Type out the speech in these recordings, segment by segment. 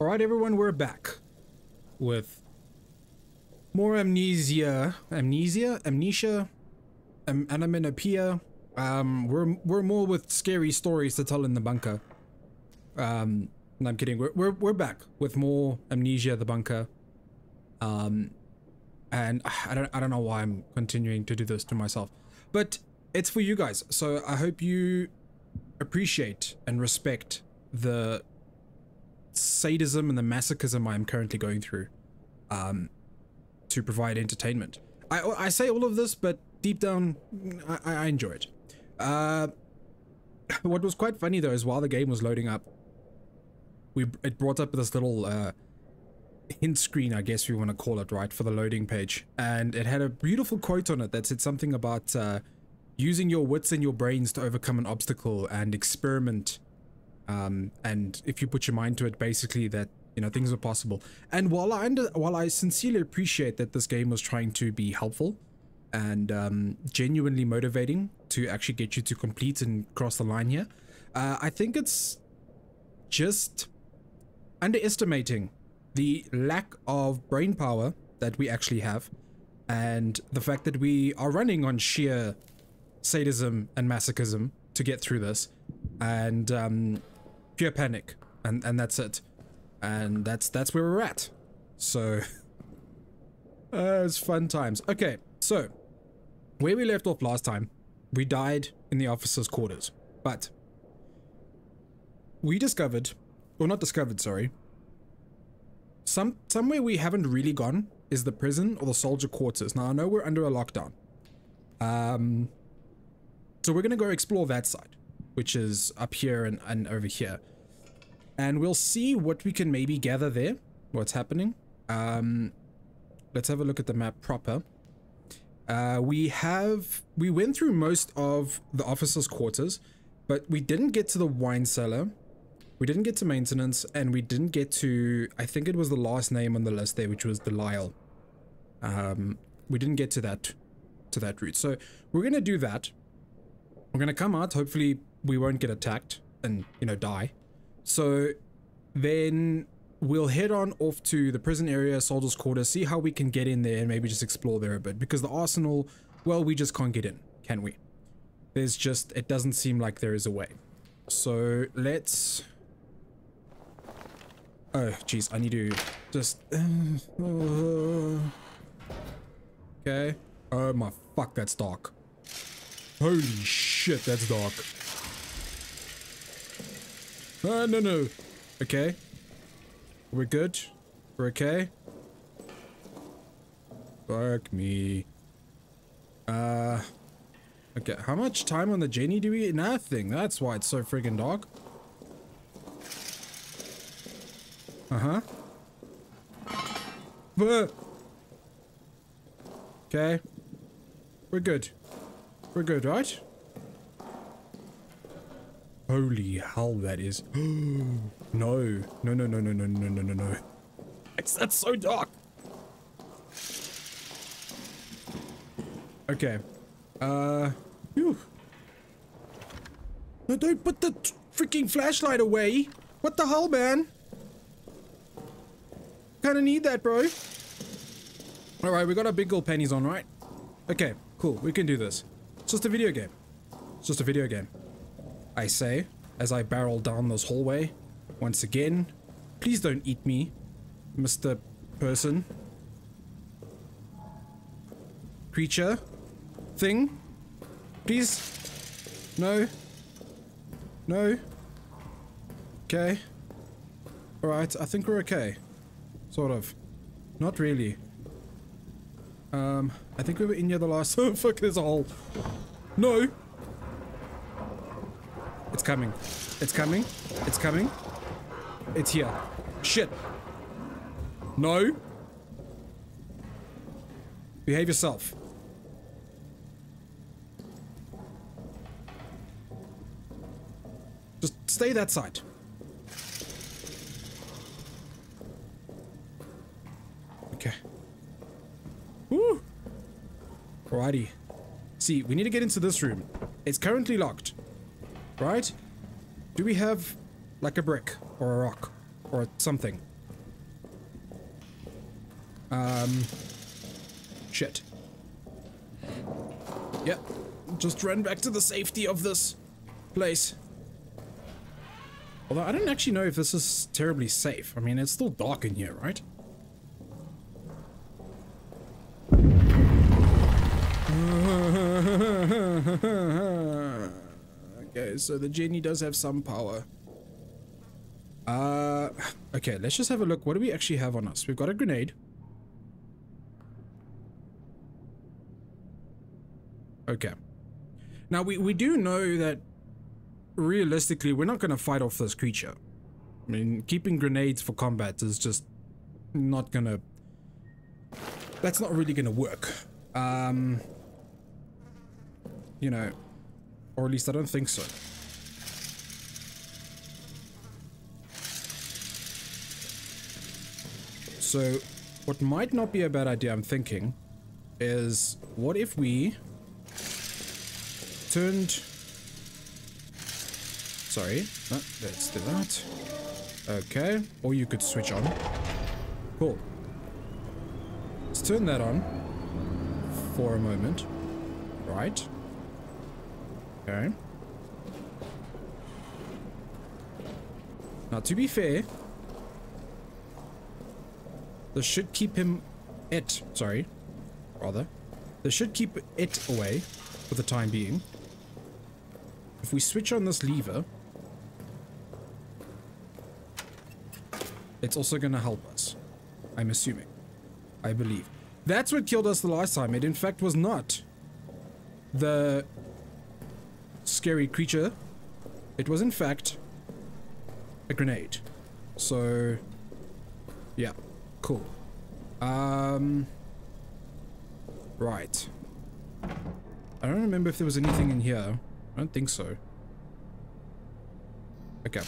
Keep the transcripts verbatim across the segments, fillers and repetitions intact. All right, everyone, we're back with more amnesia, amnesia, amnesia, Am Anaminopia. Um, we're we're more with scary stories to tell in the bunker. Um, no, I'm kidding. We're, we're we're back with more Amnesia: The Bunker. Um, and I don't I don't know why I'm continuing to do this to myself, but it's for you guys. So I hope you appreciate and respect the sadism and the masochism I am currently going through, um, to provide entertainment. I I say all of this, but deep down, I, I enjoy it. Uh, what was quite funny though is while the game was loading up, we it brought up this little uh, hint screen, I guess we want to call it, right, for the loading page, and it had a beautiful quote on it that said something about uh, using your wits and your brains to overcome an obstacle and experiment. Um, and if you put your mind to it, basically that, you know, things are possible. And while I under, while I sincerely appreciate that this game was trying to be helpful and um, genuinely motivating to actually get you to complete and cross the line here, uh, I think it's just underestimating the lack of brain power that we actually have, and the fact that we are running on sheer sadism and masochism to get through this, and um, pure panic, and and that's it, and that's that's where we're at. So uh, it's fun times. Okay, so where we left off last time, we died in the officer's quarters, but we discovered, or not discovered, sorry, some somewhere we haven't really gone is the prison or the soldier quarters. Now I know we're under a lockdown, um, so we're gonna go explore that side, which is up here and, and over here. And we'll see what we can maybe gather there, what's happening. Um, let's have a look at the map proper. Uh, we have, we went through most of the officers' quarters, but we didn't get to the wine cellar. We didn't get to maintenance, and we didn't get to, I think it was the last name on the list there, which was Delisle. Um, we didn't get to that, to that route. So we're gonna do that. We're gonna come out, hopefully we won't get attacked and, you know, die. So then we'll head on off to the prison area, soldiers' quarters, see how we can get in there and maybe just explore there a bit, because the arsenal, well, we just can't get in, can we? There's just, it doesn't seem like there is a way. So let's, oh geez, I need to just, okay. Oh my fuck, that's dark. Holy shit, that's dark. Ah, no, no. Okay. We're good. We're okay. Fuck me. Uh. Okay, how much time on the Jenny do we? Nothing. That's why it's so friggin' dark. Uh huh. But. Okay. We're good. We're good, right? Holy hell, that is. No. No, no, no, no, no, no, no, no, no. It's, that's so dark. Okay. Uh. Whew. No, don't put the freaking flashlight away. What the hell, man? Kinda need that, bro. Alright, we got our big girl panties on, right? Okay, cool. We can do this. It's just a video game. It's just a video game. I say, as I barrel down this hallway, once again, please don't eat me, Mister Person. Creature. Thing. Please. No. No. Okay. Alright, I think we're okay. Sort of. Not really. Um, I think we were in here the last- oh fuck, there's a hole. No! It's coming. It's coming. It's coming. It's here. Shit. No. Behave yourself. Just stay that side. Okay. Woo. Alrighty. See, we need to get into this room. It's currently locked. Right? Do we have like a brick or a rock or something. Um, shit. Yep, just ran back to the safety of this place. Although I don't actually know if this is terribly safe. I mean, it's still dark in here, right? Okay, so the genie does have some power. Uh, okay, let's just have a look. What do we actually have on us? We've got a grenade. Okay. Now, we, we do know that realistically, we're not going to fight off this creature. I mean, keeping grenades for combat is just not going to... That's not really going to work. Um, you know, or at least I don't think so. So, what might not be a bad idea, I'm thinking, is what if we turned... Sorry, oh, let's do that. Okay, or you could switch on. Cool. Let's turn that on for a moment. Right. Okay. Now, to be fair, this should keep him it. Sorry, rather, this should keep it away for the time being. If we switch on this lever. It's also going to help us. I'm assuming. I believe. That's what killed us the last time. It in fact was not the scary creature. It was in fact a grenade. So yeah. Cool. Um, right. I don't remember if there was anything in here. I don't think so. Okay.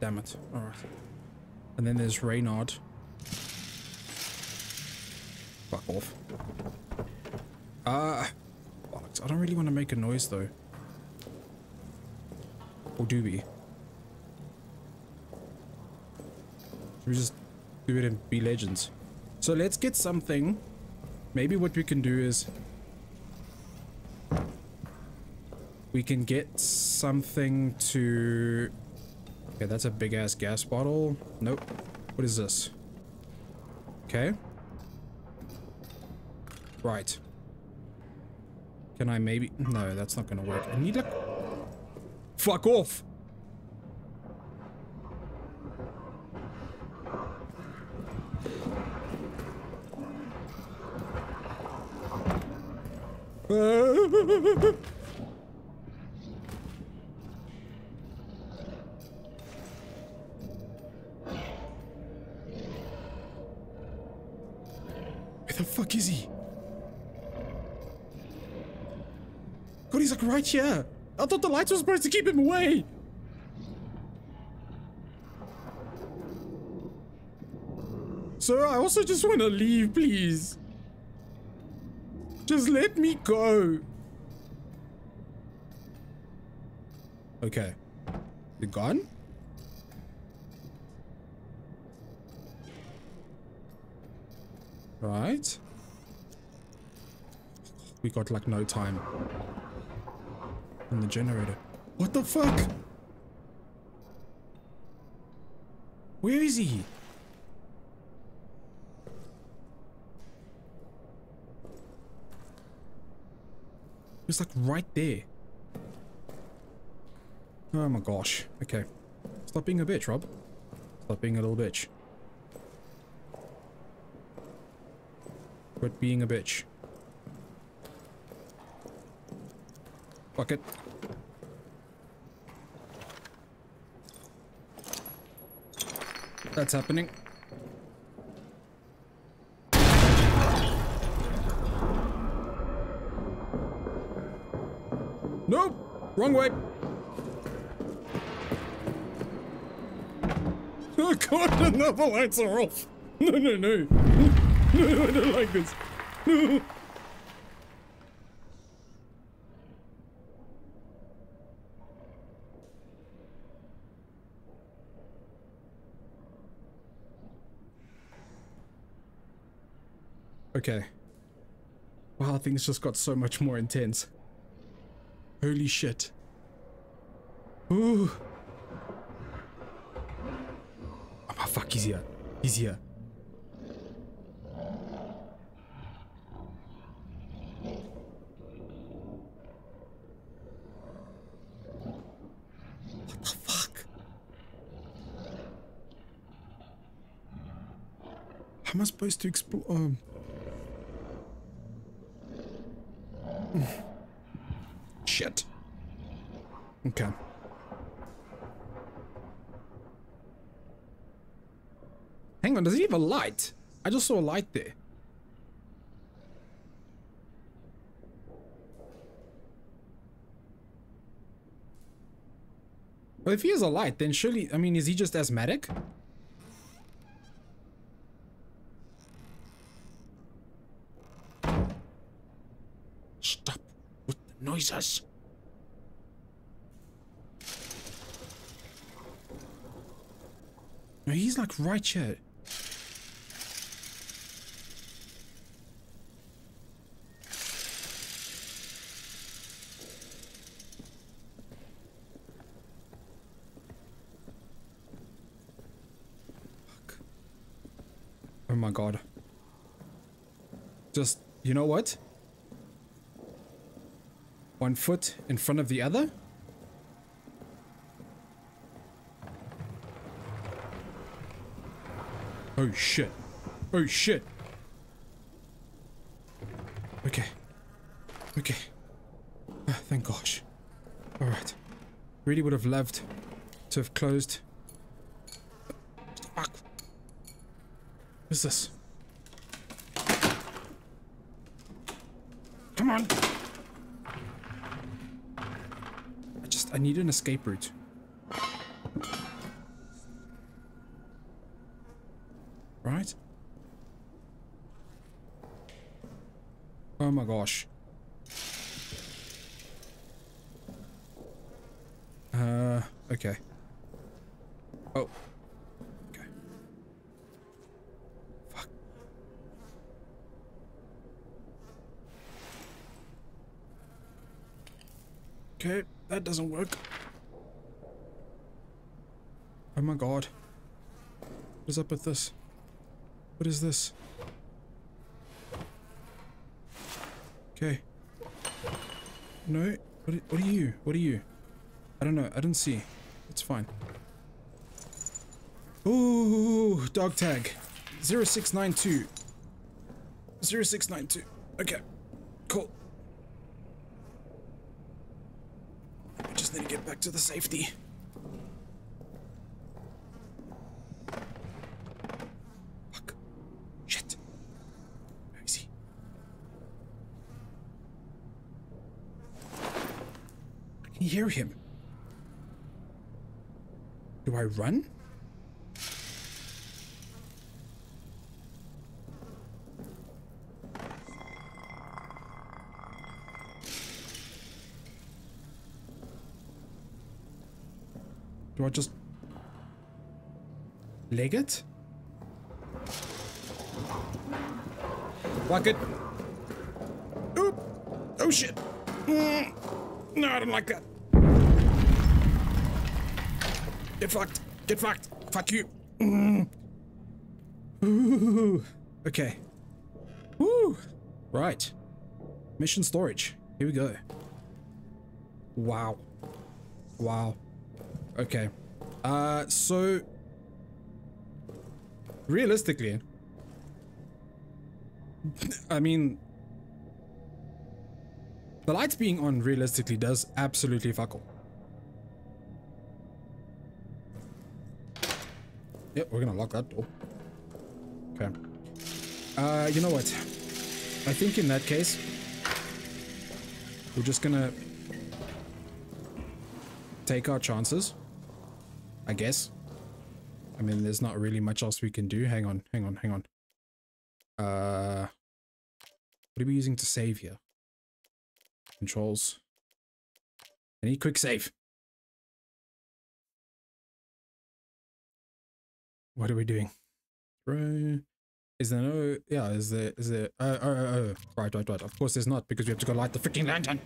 Damn it. Alright. And then there's Reynard. Fuck off. Ah. Uh, bollocks. I don't really want to make a noise though. Or do we? Should we just do it and be legends? So let's get something. Maybe what we can do is we can get something to... Okay, that's a big-ass gas bottle. Nope. What is this? Okay. Right. Can I maybe... No, that's not gonna work. I need a... Fuck off! Where the fuck is he? God, he's like right here. I thought the lights were supposed to keep him away. Sir, I also just want to leave, please. Just let me go. Okay. You're gone? Right. We got like no time. And the generator. What the fuck? Where is he? It's like right there. Oh my gosh. Okay. Stop being a bitch, Rob. Stop being a little bitch. Quit being a bitch. Fuck it. That's happening. Nope! Wrong way! Oh god, no, the lights are off! No, no, no! No, I don't like this! No! Okay. Wow, things just got so much more intense. Holy shit. Ooh. Oh, fuck, he's here. He's here. How am I supposed to explore? Um. Shit. Okay. Hang on, does it have a light? I just saw a light there. Well, if he has a light, then surely, I mean, is he just asthmatic? Noises. No, he's like right here. Fuck. Oh my god. Just, you know what? One foot in front of the other. Oh shit. Oh shit. Okay. Okay. Oh, thank gosh. Alright. Really would have loved to have closed. Fuck. What's this? Come on. I need an escape route. Right? Oh my gosh. Uh, okay. Oh. Okay. Fuck. Okay. That doesn't work. Oh my god. What is up with this? What is this? Okay. No. What, what are you? What are you? I don't know. I didn't see. It's fine. Ooh. Dog tag. zero six nine two. zero six nine two. Okay. Cool. Need to get back to the safety. Fuck. Shit. Where is he? I can hear him. Do I run? Do I just leg it? Walk it. Oop. Oh shit. Mm. No, I don't like that. Get fucked. Get fucked. Fuck you. Mm. Ooh. Okay. Woo. Right. Mission storage. Here we go. Wow. Wow. Okay, uh, so realistically, I mean, the lights being on realistically does absolutely fuck all. Yep, we're gonna lock that door. Okay. Uh, you know what? I think in that case, we're just gonna take our chances. I guess. I mean, there's not really much else we can do. Hang on, hang on, hang on. Uh, what are we using to save here? Controls. I need quick save. What are we doing? Throw. Is there no... Yeah, is there... Is there... Uh, oh, oh, oh. Right, right, right. Of course there's not, because we have to go light the freaking lantern.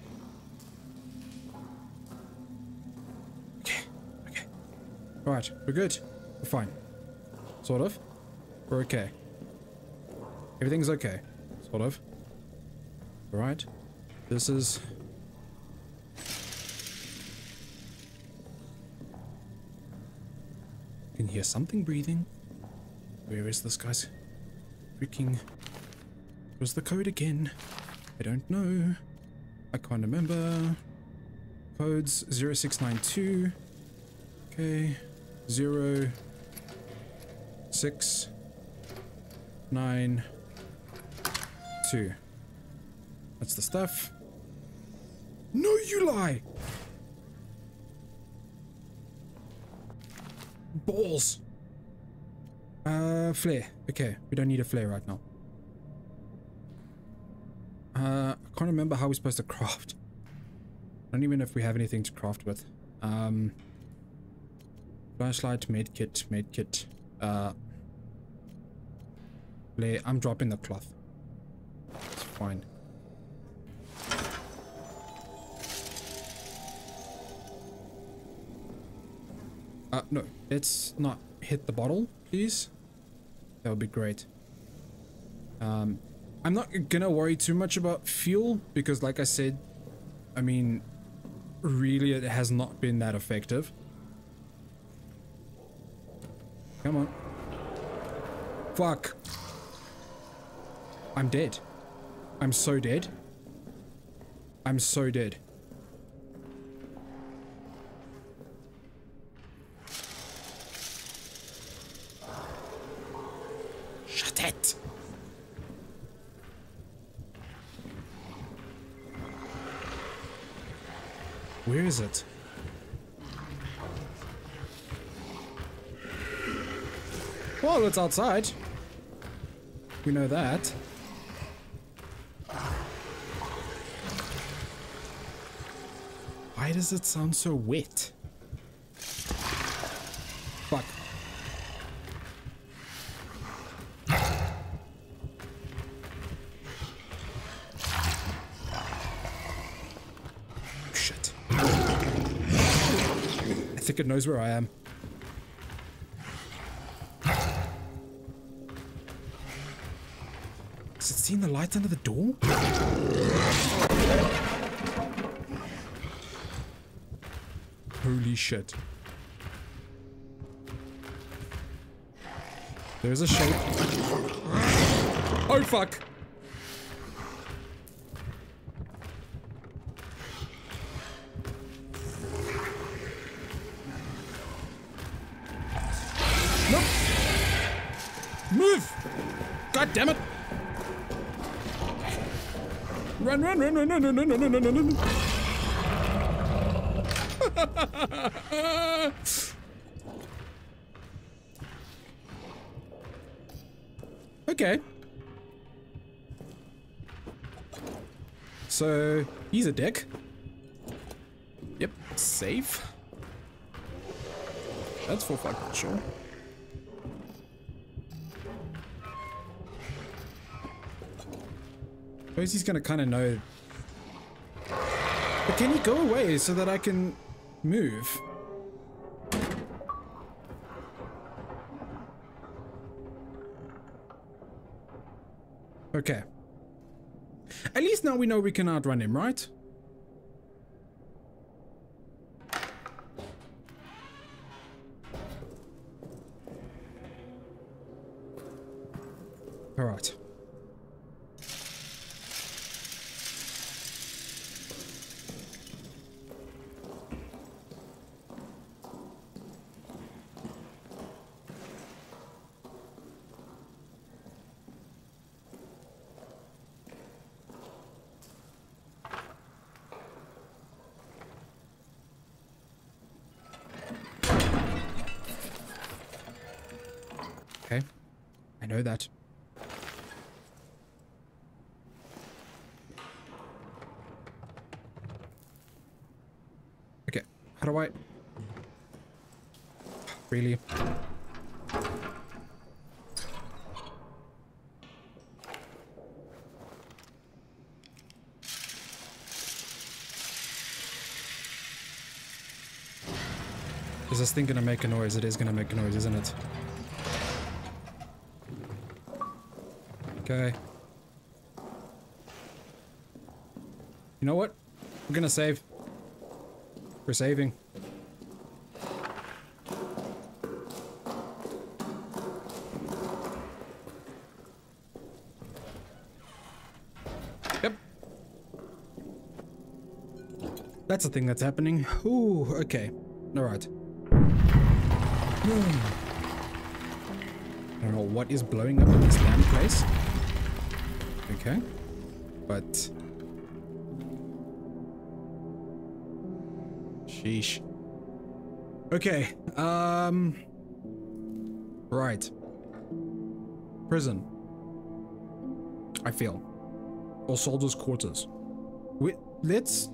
Okay, okay. Alright, we're good. We're fine. Sort of. We're okay. Everything's okay. Sort of. Alright. This is... I can hear something breathing. Where is this, guys? Freaking... What was the code again? I don't know. I can't remember. Codes zero six nine two. Okay. zero six nine two. That's the stuff. No, you lie! Balls! Uh, flare. Okay, we don't need a flare right now. Uh, I can't remember how we're supposed to craft. I don't even know if we have anything to craft with. Um, flashlight, medkit, medkit. Uh, flare. I'm dropping the cloth. It's fine. Uh, no, let's not hit the bottle, please. That would be great. Um, I'm not gonna worry too much about fuel, because like I said, I mean, really it has not been that effective. Come on. Fuck. I'm dead. I'm so dead. I'm so dead. Where is it? Well, it's outside. We know that. Why does it sound so wet? Fuck. It knows where I am. Has it seen the light under the door? Holy shit. There's a shape. Oh fuck! Damn it! Run, run, run, run, run, run, run, run, run, run, run. Okay. So, he's a dick. Yep, safe. That's for fucking sure. I suppose he's gonna kind of know. But can you go away so that I can move? Okay. At least now we know we can outrun him, right? All right. Know that. Okay, how do I... Really? Is this thing gonna make a noise? It is gonna make a noise, isn't it? Okay. You know what? We're gonna save. We're saving. Yep. That's a thing that's happening. Ooh, okay. Alright. I don't know what is blowing up in this damn place. Okay. But... sheesh. Okay. Um... Right. Prison. I feel. Or soldiers' quarters. We, let's...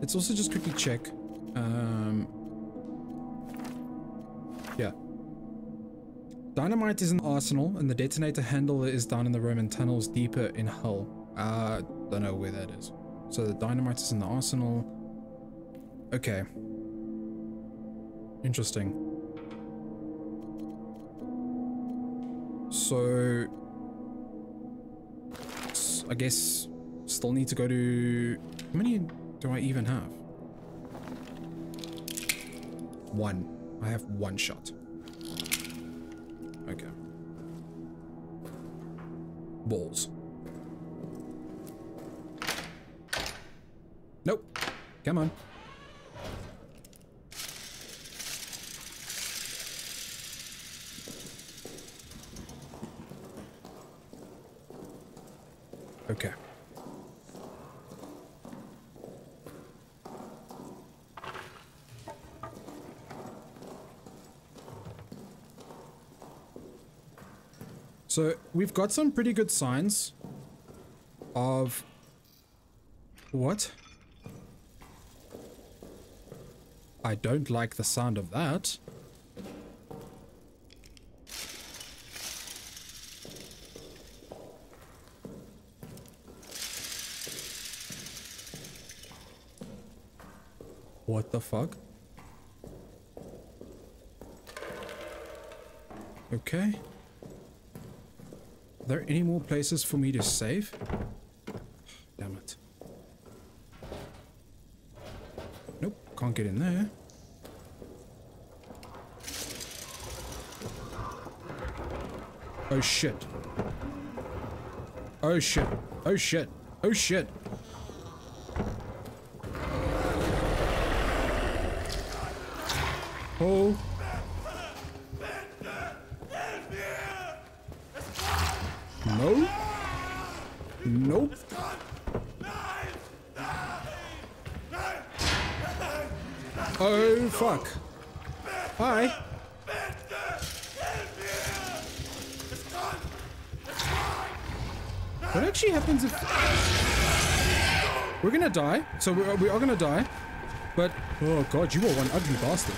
Let's also just quickly check. Um... Yeah. Dynamite is in the arsenal, and the detonator handle is down in the Roman tunnels deeper in Hull. Uh, don't know where that is. So the dynamite is in the arsenal. Okay. Interesting. So... I guess... still need to go to... How many do I even have? One. I have one shot. Okay. Balls. Nope. Come on. Okay. So, we've got some pretty good signs of... What? I don't like the sound of that. What the fuck? Okay. Are there any more places for me to save? Damn it. Nope, can't get in there. Oh shit. Oh shit. Oh shit. Oh shit. Oh. No. Nope. Oh fuck. Hi. What actually happens if... We're gonna die. So we are, we are gonna die. But... Oh god, you are one ugly bastard.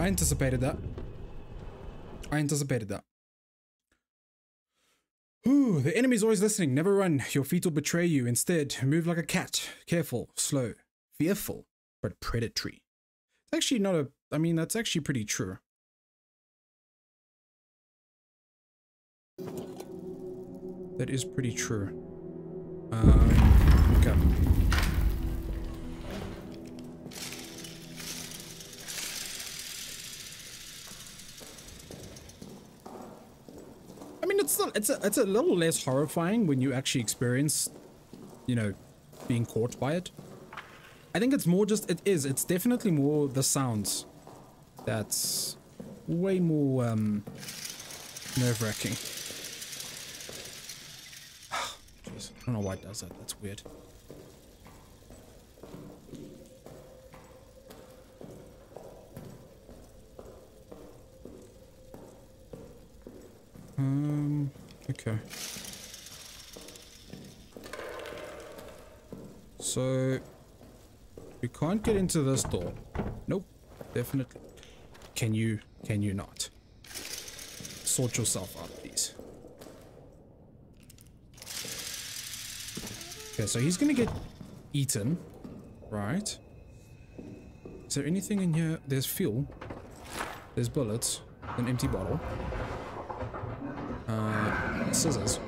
I anticipated that. I anticipated that. Ooh, the enemy's always listening. Never run. Your feet will betray you. Instead, move like a cat. Careful, slow, fearful, but predatory. It's actually not a... I mean, that's actually pretty true. That is pretty true. Um, okay. I mean, it's not, it's a, it's a little less horrifying when you actually experience, you know, being caught by it. I think it's more just, it is, it's definitely more the sounds. That's way more um, nerve-wracking. Jeez, I don't know why it does that. That's weird. Um, okay. So, we can't get into this door. Nope, definitely. Can you, can you not? Sort yourself out, please. Okay, so he's gonna get eaten. Right. Is there anything in here? There's fuel. There's bullets. An empty bottle. Uh, scissors.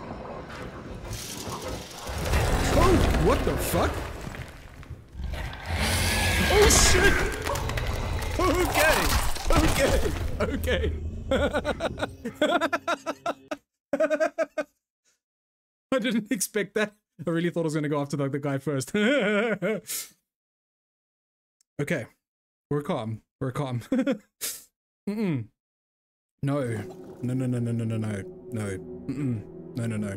Oh, what the fuck? Oh shit! Okay! Okay! Okay! I didn't expect that. I really thought I was gonna go after the, the guy first. Okay. We're calm. We're calm. Mm-mm. No. No, no, no, no, no, no, no. No. Mm-mm. No, no, no.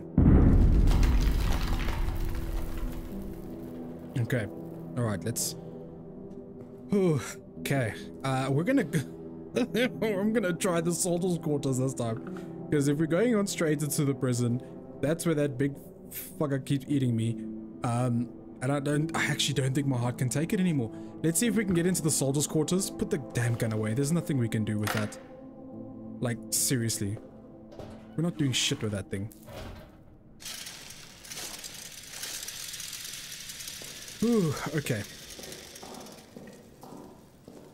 Okay. Alright, let's... Ooh, okay. Uh, we're gonna... I'm gonna try the soldier's quarters this time. Because if we're going on straight into the prison, that's where that big fucker keeps eating me. Um, and I don't... I actually don't think my heart can take it anymore. Let's see if we can get into the soldier's quarters. Put the damn gun away. There's nothing we can do with that. Like, seriously. We're not doing shit with that thing. Ooh, okay.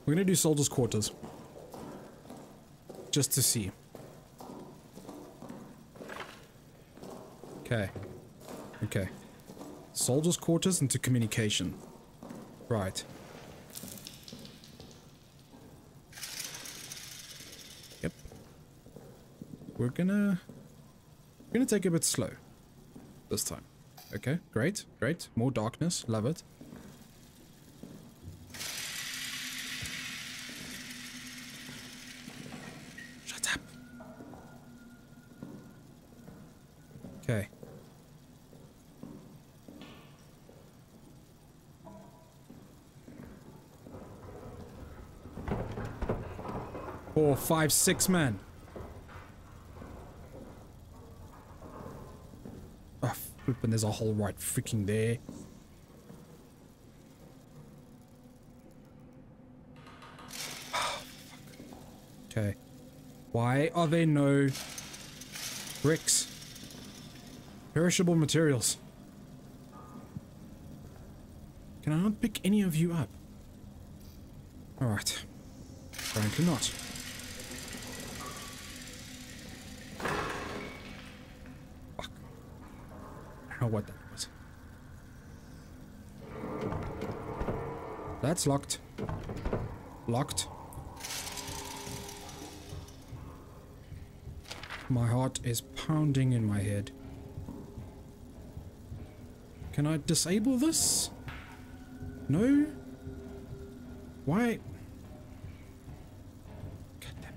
We're gonna do soldier's quarters. Just to see. Okay. Okay. Soldier's quarters into communication. Right. We're gonna, we're gonna take it a bit slow this time. Okay, great, great. More darkness, love it. Shut up. Okay. Four, five, six, man. And there's a hole right freaking there. Oh, fuck. Okay. Why are there no bricks? Perishable materials. Can I not pick any of you up? Alright. Apparently not. Oh, what that was. That's locked. Locked. My heart is pounding in my head. Can I disable this? No? Why? God damn it.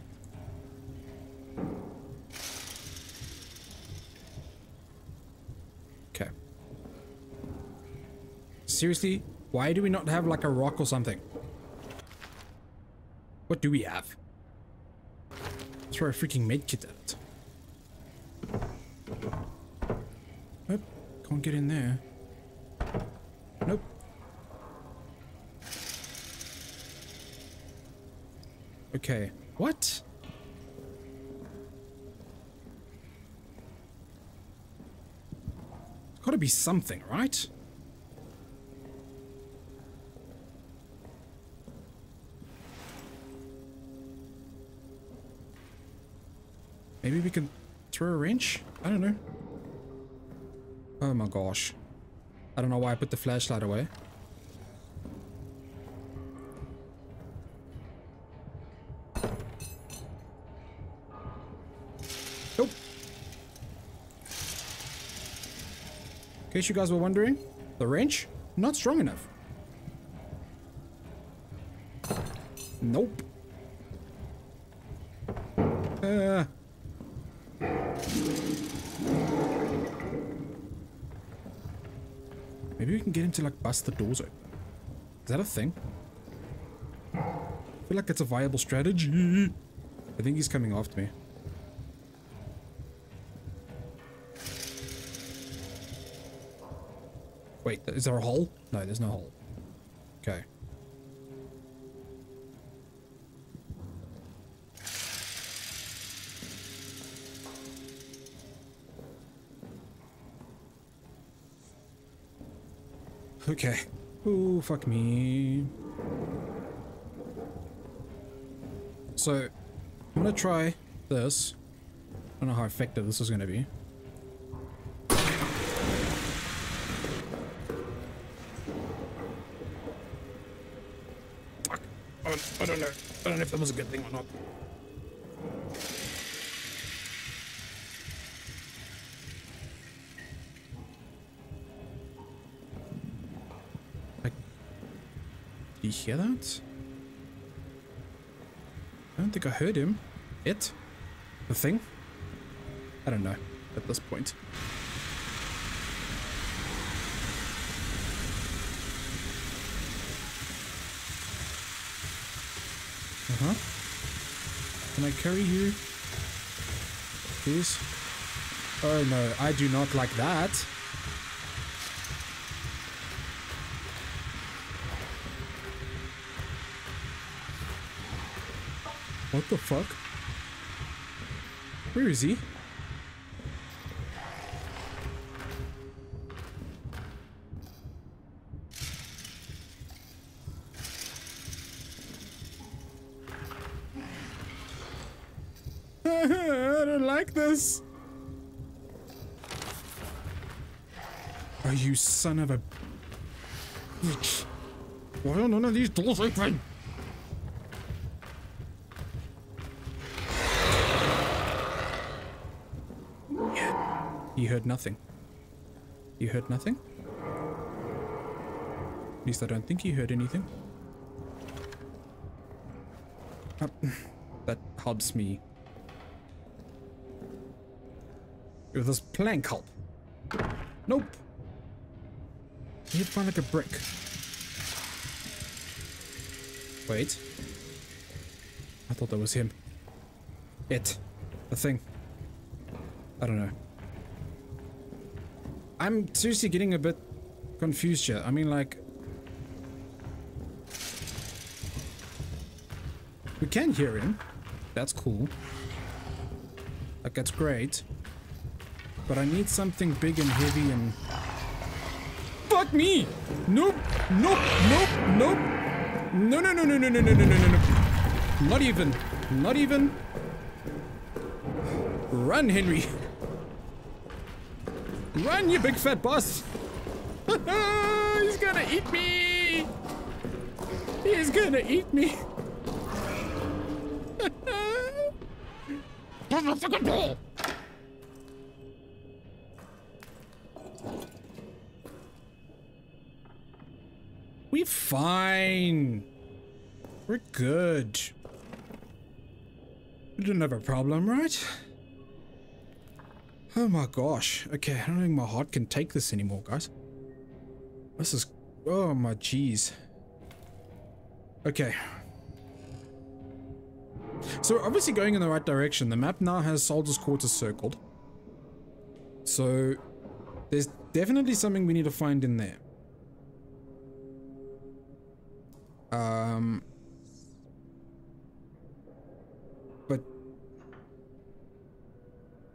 Seriously, why do we not have like a rock or something? What do we have? Throw a freaking medkit at it. Nope, can't get in there. Nope. Okay, what? It's gotta be something, right? Maybe we can throw a wrench? I don't know. Oh my gosh. I don't know why I put the flashlight away. Nope. In case you guys were wondering, the wrench, not strong enough. Nope. Uh... Maybe we can get him to like bust the doors open. Is that a thing? I feel like it's a viable strategy. I think he's coming after me. Wait, is there a hole? No, there's no hole. Okay. Okay. Ooh, fuck me. So, I'm gonna try this. I don't know how effective this is gonna be. Fuck. I don't, I don't know. I don't know if that was a good thing or not. Did you hear that? I don't think I heard him. It? The thing? I don't know at this point. Uh-huh. Can I carry you? Please? Oh no, I do not like that. What the fuck? Where is he? I don't like this. Oh, you son of a bitch. Why are none of these doors open? You heard nothing. You heard nothing? At least I don't think you heard anything. Uh, that helps me. Will this plank help? Nope. I need to find like a brick. Wait. I thought that was him. It. The thing. I don't know. I'm seriously getting a bit confused here. I mean, like, we can hear him. That's cool. Like, that's great. But I need something big and heavy and... Fuck me! Nope! Nope! Nope! Nope! No, no, no, no, no, no, no, no, no, no. Not even. Not even. Run, Henry. Run, you big fat boss! He's gonna eat me! He's gonna eat me! Give me a fucking ball! We're fine. We're good. We didn't have a problem, right? Oh my gosh. Okay, I don't think my heart can take this anymore, guys. This is... Oh my jeez. Okay. So we're obviously going in the right direction. The map now has soldiers' quarters circled. So there's definitely something we need to find in there. Um...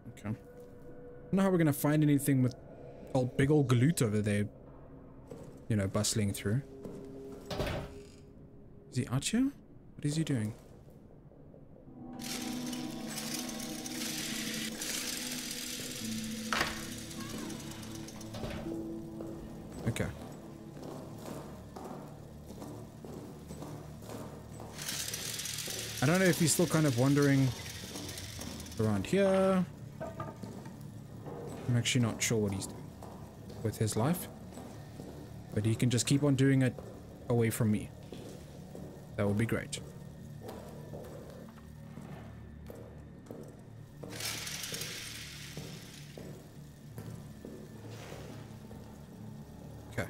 I don't know how we're gonna find anything with old big old Galoot over there, you know, bustling through. Is he out here? What is he doing? Okay. I don't know if he's still kind of wandering around here. I'm actually not sure what he's doing with his life, but he can just keep on doing it away from me. That would be great. Okay.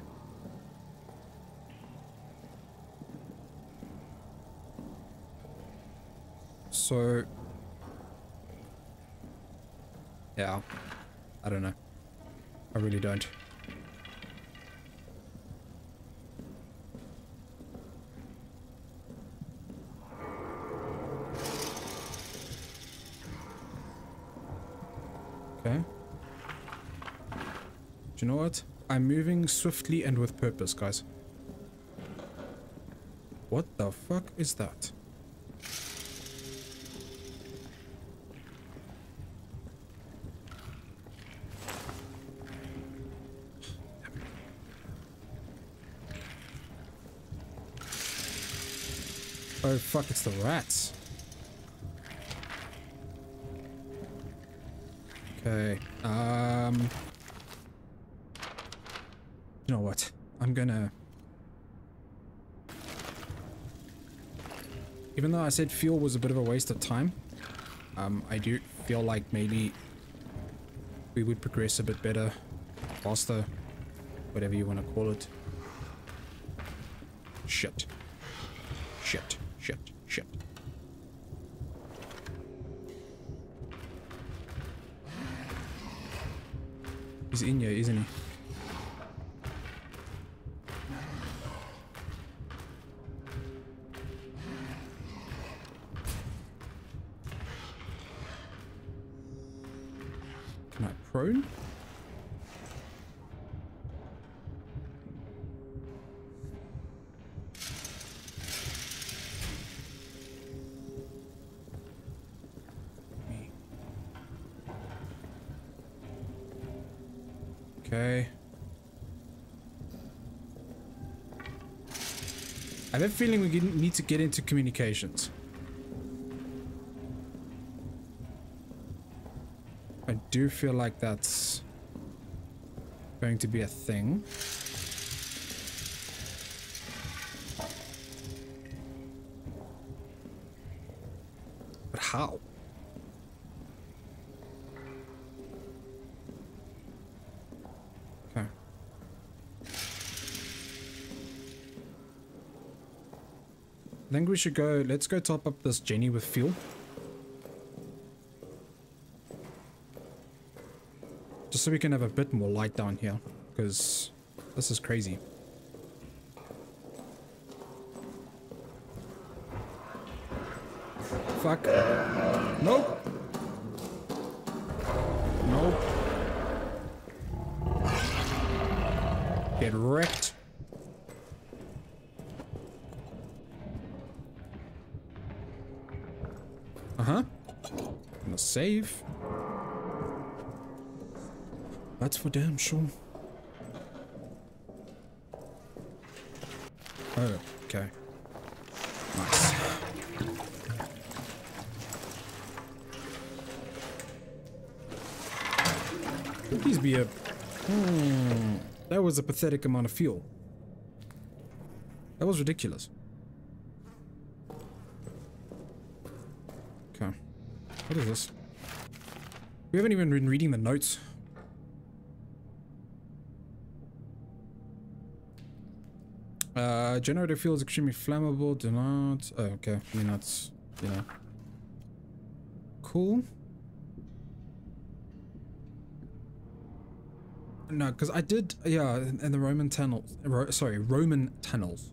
So... Yeah. I don't know. I really don't. Okay. Do you know what? I'm moving swiftly and with purpose, guys. What the fuck is that? Oh fuck, it's the rats. Okay, um... you know what? I'm gonna... Even though I said fuel was a bit of a waste of time, um, I do feel like maybe we would progress a bit better, faster, whatever you want to call it. Shit. Shit. Shit. Shit. He's in here, isn't he? Can I prone? I have a feeling we need to get into communications. I do feel like that's going to be a thing. But how? I think we should go, let's go top up this Jenny with fuel. Just so we can have a bit more light down here, because this is crazy. Fuck. Nope. Nope. Get wrecked. Save. That's for damn sure. Oh, okay. Nice. Could these be a... Hmm. That was a pathetic amount of fuel. That was ridiculous. Okay. What is this? We haven't even been reading the notes. Uh, generator fuel is extremely flammable. Do not. Oh, okay. I mean, that's, you know. Cool. No, because I did. Yeah, in the Roman tunnels. Ro sorry, Roman tunnels.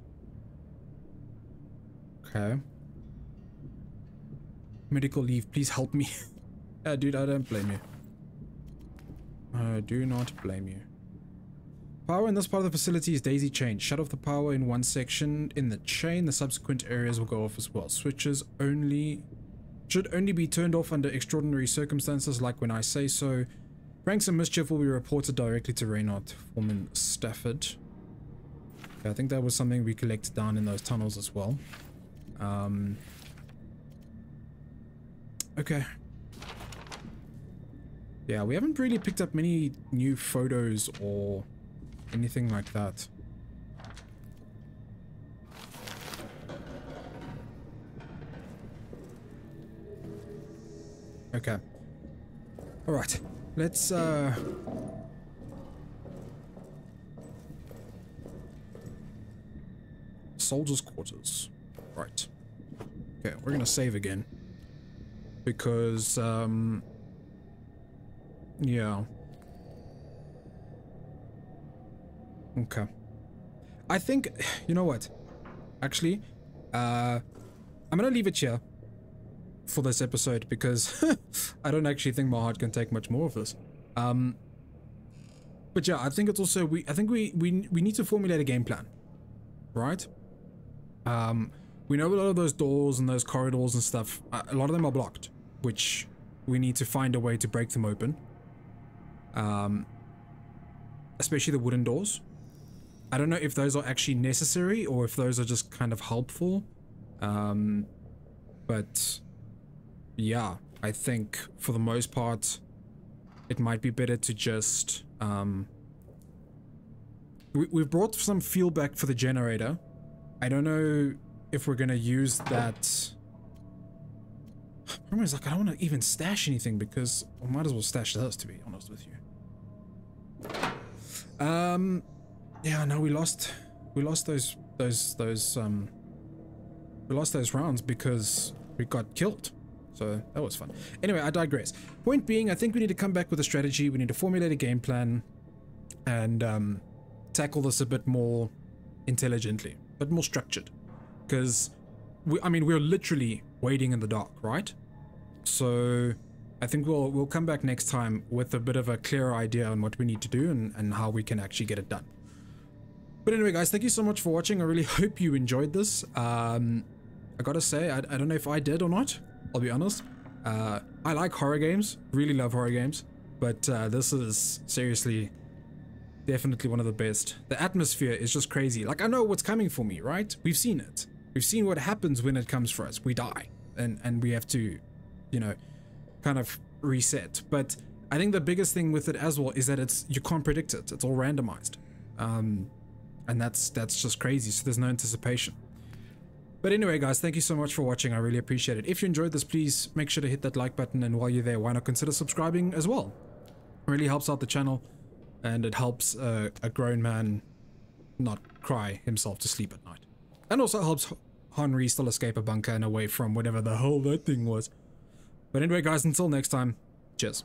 Okay. Medical leave. Please help me. Uh, dude, I don't blame you. I do not blame you. Power in this part of the facility is daisy chained. Shut off the power in one section in the chain. The subsequent areas will go off as well. Switches only should only be turned off under extraordinary circumstances, like when I say so. Pranks and mischief will be reported directly to Reynard Foreman Stafford. Okay, I think that was something we collected down in those tunnels as well. Um, okay. Yeah, we haven't really picked up many new photos or anything like that. Okay. Alright. Let's, uh... soldiers' quarters. Right. Okay, we're gonna save again. Because, um... yeah. Okay. I think, you know what? Actually, uh, I'm gonna leave it here for this episode because I don't actually think my heart can take much more of this. Um, But yeah, I think it's also we I think we we, we need to formulate a game plan, right? Um, we know a lot of those doors and those corridors and stuff, a lot of them are blocked, which we need to find a way to break them open. Um, especially the wooden doors. I don't know if those are actually necessary or if those are just kind of helpful. Um, but yeah, I think for the most part, it might be better to just, um, we, we've brought some fuel back for the generator. I don't know if we're going to use that. The problem is, like, I don't want to even stash anything because I might as well stash those, to be honest with you. Um, yeah, no, we lost, we lost those, those, those, um, we lost those rounds because we got killed. So that was fun. Anyway, I digress. Point being, I think we need to come back with a strategy. We need to formulate a game plan and um, tackle this a bit more intelligently, but more structured. Because, we, I mean, we're literally waiting in the dark, right? So I think we'll we'll come back next time with a bit of a clearer idea on what we need to do and, and how we can actually get it done. But anyway, guys, thank you so much for watching. I really hope you enjoyed this. Um, I gotta say, I, I don't know if I did or not. I'll be honest, uh, I like horror games, really love horror games, but uh, this is seriously definitely one of the best. The atmosphere is just crazy. Like, I know what's coming for me, right? We've seen it. We've seen what happens when it comes for us. We die and, and we have to, you know, kind of reset. But I think the biggest thing with it as well is that it's you can't predict it. It's all randomized. Um, and that's, that's just crazy. So there's no anticipation. But anyway, guys, thank you so much for watching. I really appreciate it. If you enjoyed this, please make sure to hit that like button. And while you're there, why not consider subscribing as well? It really helps out the channel. And it helps uh, a grown man not cry himself to sleep at night. And also helps Henry still escape a bunker and away from whatever the hell that thing was. But anyway, guys, until next time, cheers.